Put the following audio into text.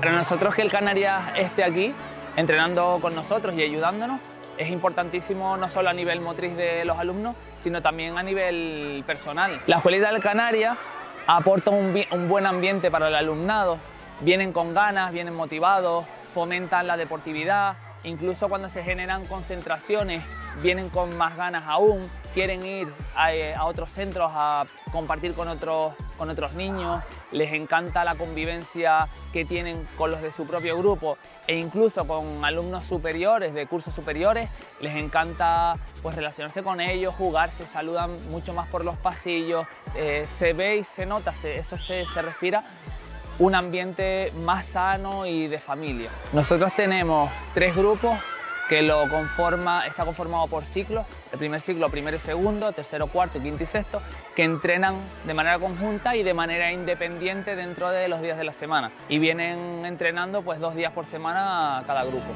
Para nosotros que el Canarias esté aquí, entrenando con nosotros y ayudándonos, es importantísimo no solo a nivel motriz de los alumnos, sino también a nivel personal. La Escuelita del Canarias aporta un buen ambiente para el alumnado. Vienen con ganas, vienen motivados, fomentan la deportividad. Incluso cuando se generan concentraciones, vienen con más ganas aún, quieren ir a otros centros a compartir con otros niños, les encanta la convivencia que tienen con los de su propio grupo e incluso con alumnos superiores, de cursos superiores, les encanta pues, relacionarse con ellos, jugar, se saludan mucho más por los pasillos, se ve y se nota, eso se respira. Un ambiente más sano y de familia. Nosotros tenemos 3 grupos que está conformado por ciclos, el primer ciclo, primero y segundo, tercero, cuarto, quinto y sexto, que entrenan de manera conjunta y de manera independiente dentro de los días de la semana. Y vienen entrenando pues 2 días por semana cada grupo.